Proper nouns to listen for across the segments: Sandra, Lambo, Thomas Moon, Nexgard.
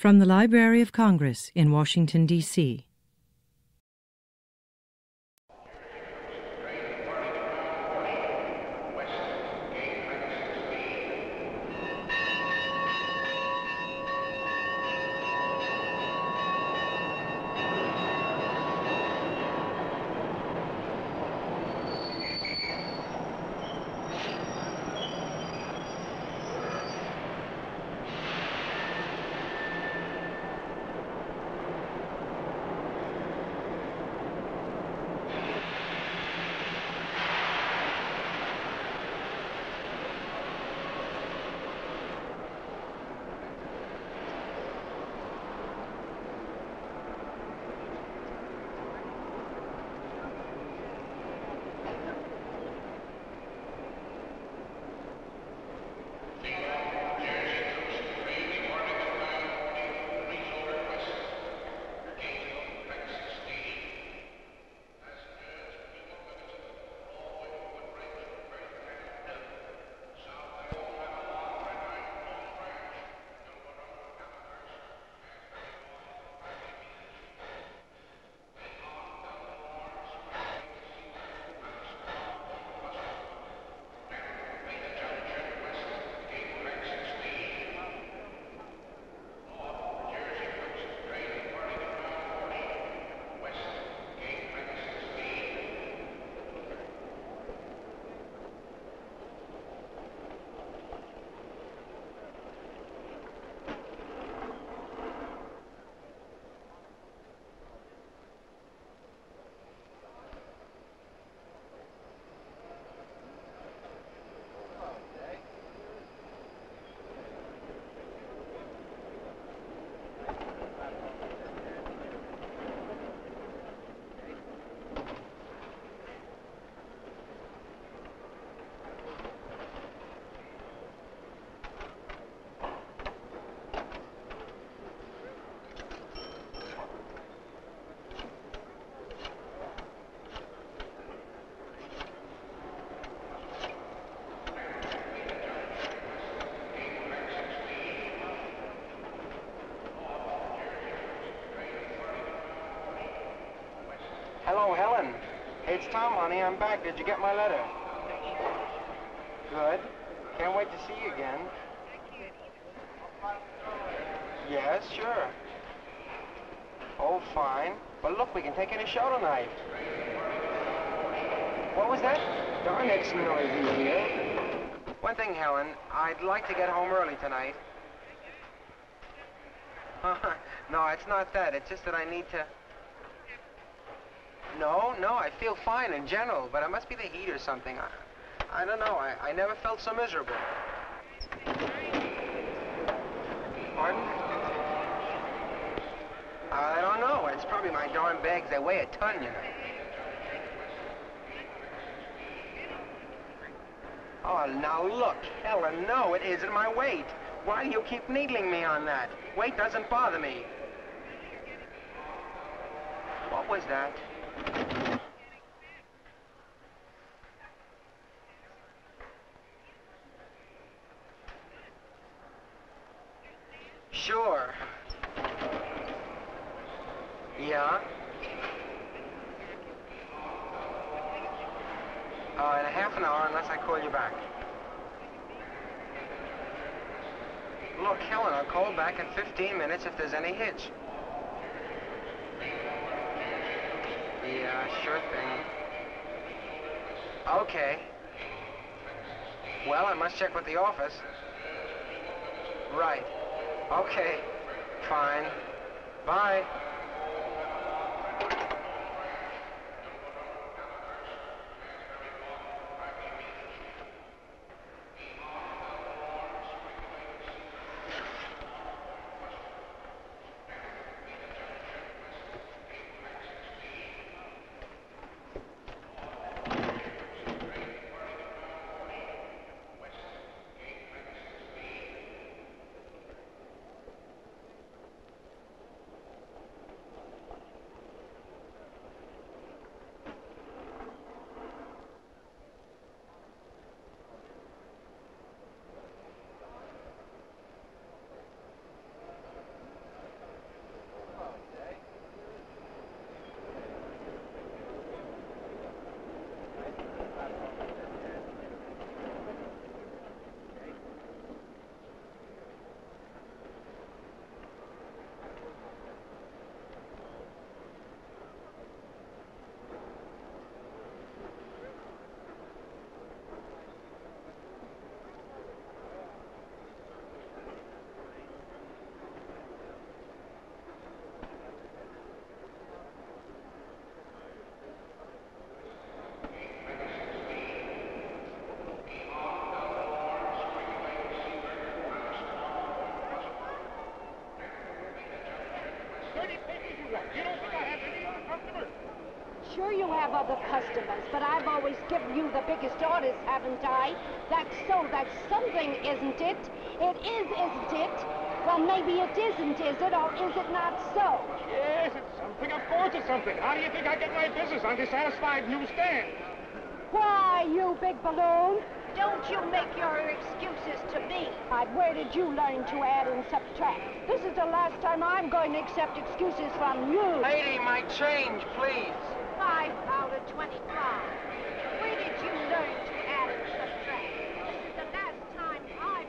From the Library of Congress in Washington, D.C. Hello, Helen. Hey, it's Tom, honey. I'm back. Did you get my letter? Good. Can't wait to see you again. Yes, sure. Oh, fine. But look, we can take in a show tonight. What was that? Darn, it's noisy here. One thing, Helen. I'd like to get home early tonight. No, it's not that. It's just that I need to... No, I feel fine in general, but it must be the heat or something. I don't know, I never felt so miserable. Pardon? I don't know, it's probably my darn bags. They weigh a ton, you know. Oh, now look, Helen, no, it isn't my weight. Why do you keep needling me on that? Weight doesn't bother me. What was that? Sure. Yeah. In a half an hour, unless I call you back. Look, Helen, I'll call back in 15 minutes if there's any hitch. Yeah, sure thing. Okay. Well, I must check with the office. Right. Okay. Fine. Bye. sure you have other customers, but I've always given you the biggest orders, haven't I? That's so, that's something, isn't it? It is, isn't it? Well, maybe it isn't, is it, or is it not so? Yes, it's something, of course it's something. How do you think I get my business on dissatisfied newsstands? Why, you big balloon? Don't you make your excuses to me. Where did you learn to add and subtract? This is the last time I'm going to accept excuses from you. Lady, my change, please. 5 out of 25. Where did you learn to add and subtract? This is the last time I've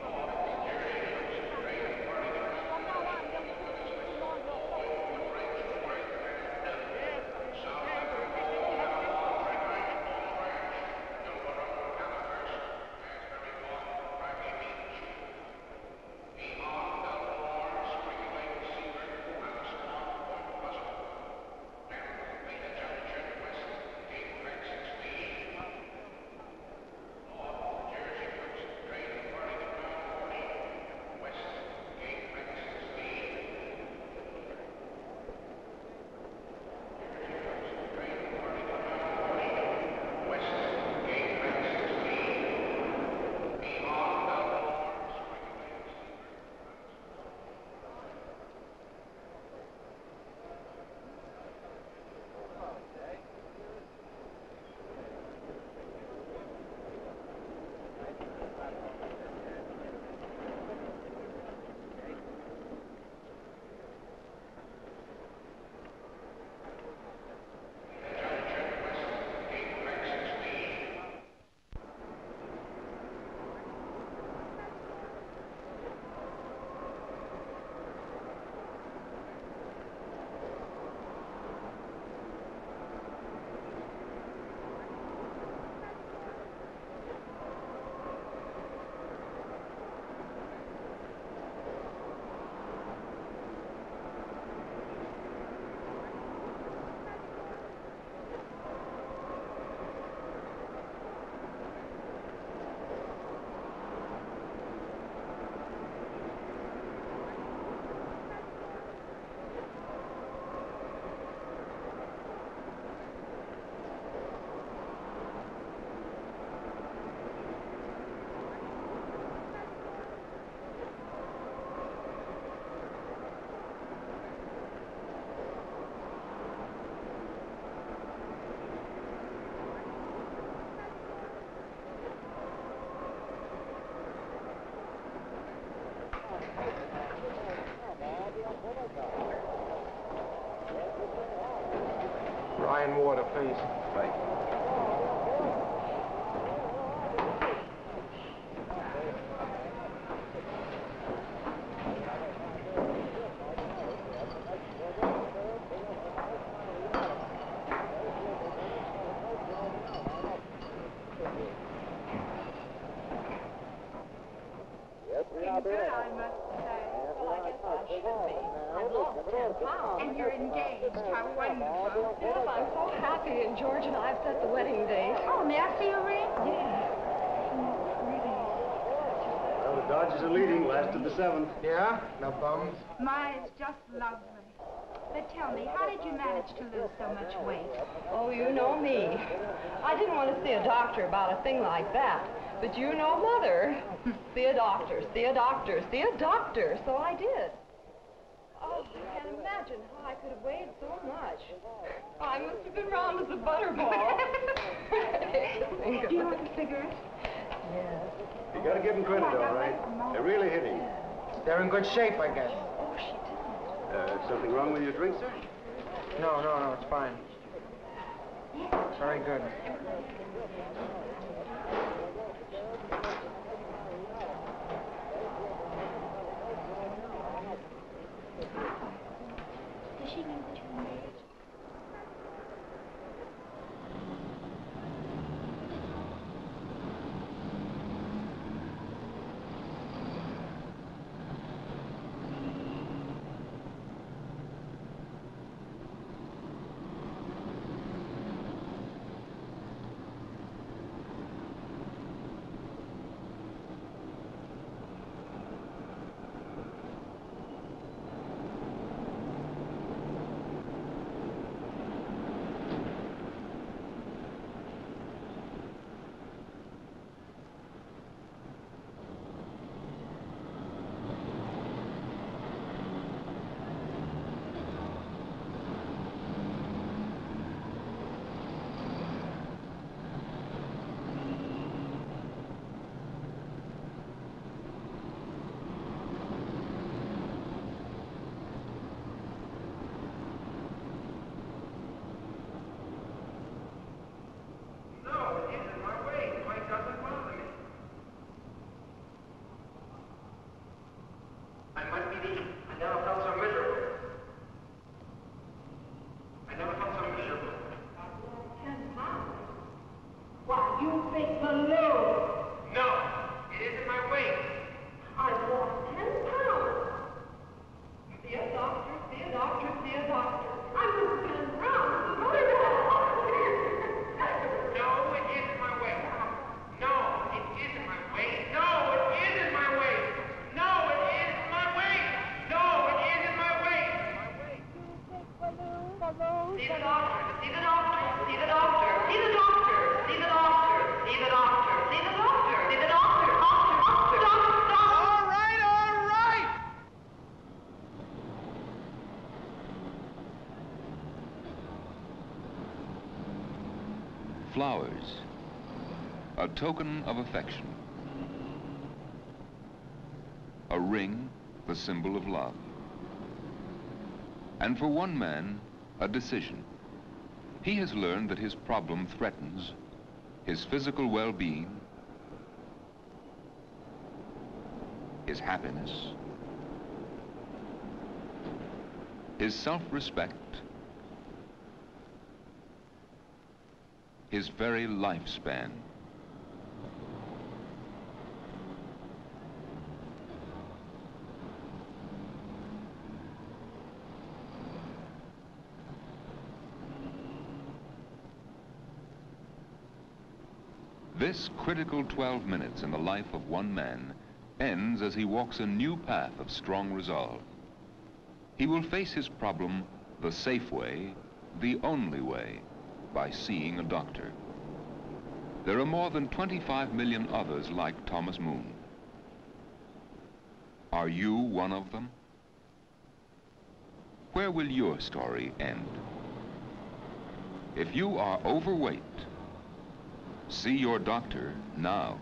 Ryan Water, please. Thank you. Yeah? No bums? My, it's just lovely. But tell me, how did you manage to lose so much weight? Oh, you know me. I didn't want to see a doctor about a thing like that. But you know Mother. See a doctor, see a doctor, see a doctor. So I did. Oh, I can't imagine how I could have weighed so much. I must have been round as a butterball. Do you want a cigarette? Yes. You gotta give them credit, all right? They're really hitting. They're in good shape, I guess. Oh, she didn't. Something wrong with your drink, sir? No, no, no, it's fine. It's very good. Does she know that you're married? flowers, a token of affection, a ring, the symbol of love, and for one man, a decision. He has learned that his problem threatens his physical well-being, his happiness, his self-respect, his very lifespan. This critical 12 minutes in the life of one man ends as he walks a new path of strong resolve. He will face his problem the safe way, the only way, by seeing a doctor. There are more than 25 million others like Thomas Moon. Are you one of them? Where will your story end? If you are overweight, see your doctor now.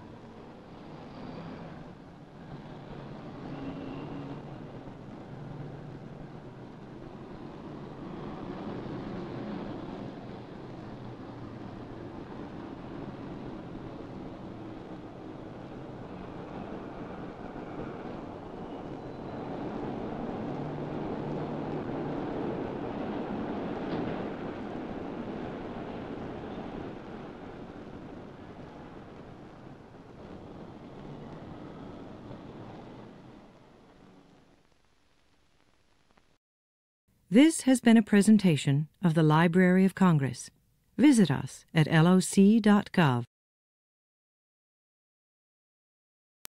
This has been a presentation of the Library of Congress. Visit us at loc.gov.